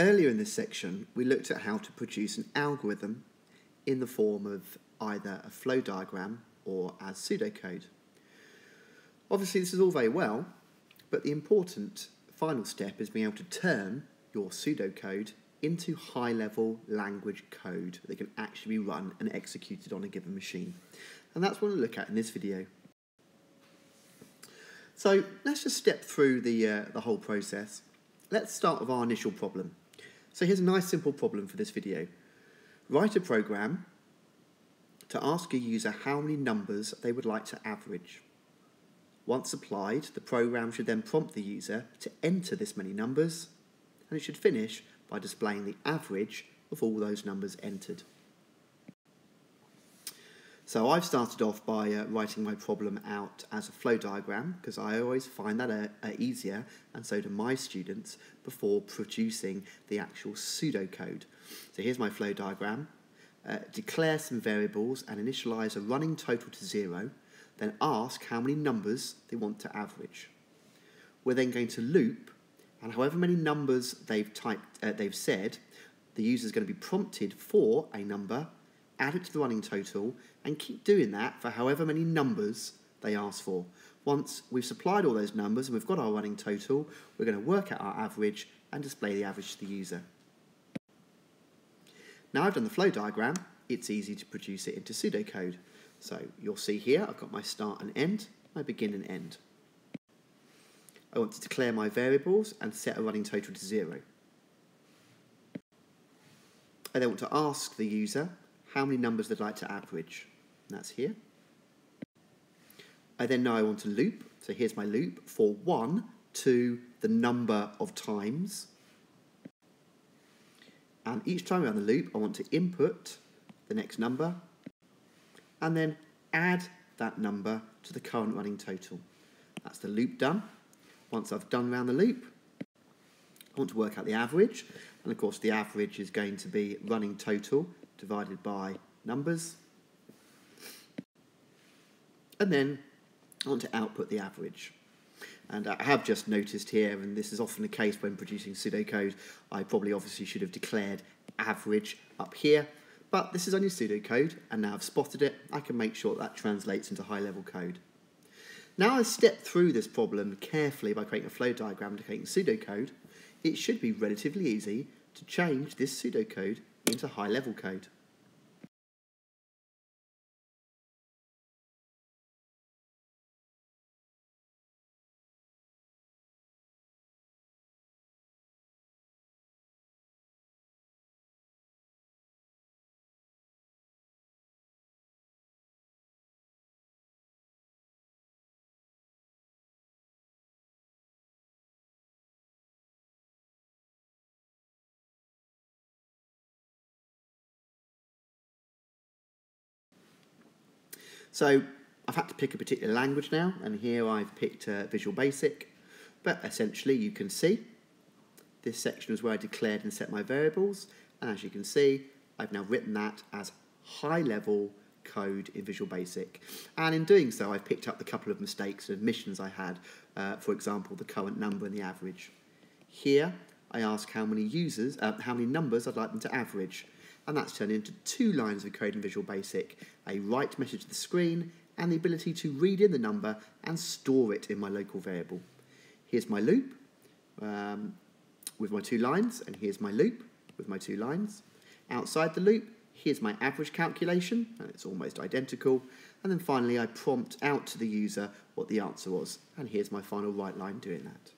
Earlier in this section, we looked at how to produce an algorithm in the form of either a flow diagram or as pseudocode. Obviously, this is all very well, but the important final step is being able to turn your pseudocode into high-level language code that can actually be run and executed on a given machine. And that's what we'll look at in this video. So let's just step through the whole process. Let's start with our initial problem. So here's a nice simple problem for this video. Write a program to ask a user how many numbers they would like to average. Once applied, the program should then prompt the user to enter this many numbers, and it should finish by displaying the average of all those numbers entered. So I've started off by writing my problem out as a flow diagram, because I always find that easier, and so do my students, before producing the actual pseudocode. So here's my flow diagram. Declare some variables and initialize a running total to 0, then ask how many numbers they want to average. We're then going to loop, and however many numbers they've said, the user's going to be prompted for a number, add it to the running total, and keep doing that for however many numbers they ask for. Once we've supplied all those numbers and we've got our running total, we're going to work out our average and display the average to the user. Now I've done the flow diagram, it's easy to produce it into pseudocode. So you'll see here I've got my start and end, my begin and end. I want to declare my variables and set a running total to 0. I then want to ask the user how many numbers they'd like to average. That's here. I then know I want to loop, so here's my loop for 1 to the number of times. And each time around the loop, I want to input the next number and then add that number to the current running total. That's the loop done. Once I've done around the loop, I want to work out the average, and of course the average is going to be running total divided by numbers, and then I want to output the average. And I have just noticed here, and this is often the case when producing pseudocode, I probably obviously should have declared average up here, but this is only pseudocode, and now I've spotted it, I can make sure that translates into high-level code. Now I step through this problem carefully by creating a flow diagram and creating pseudocode. It should be relatively easy to change this pseudocode into high-level code. So I've had to pick a particular language now, and here I've picked Visual Basic, but essentially you can see this section is where I declared and set my variables, and as you can see I've now written that as high-level code in Visual Basic, and in doing so I've picked up the couple of mistakes and omissions I had, for example the current number and the average. Here I ask how many numbers I'd like them to average. And that's turned into 2 lines of code in Visual Basic, a write message to the screen, and the ability to read in the number and store it in my local variable. Here's my loop with my 2 lines, and here's my loop with my 2 lines. Outside the loop, here's my average calculation, and it's almost identical. And then finally, I prompt out to the user what the answer was, and here's my final write line doing that.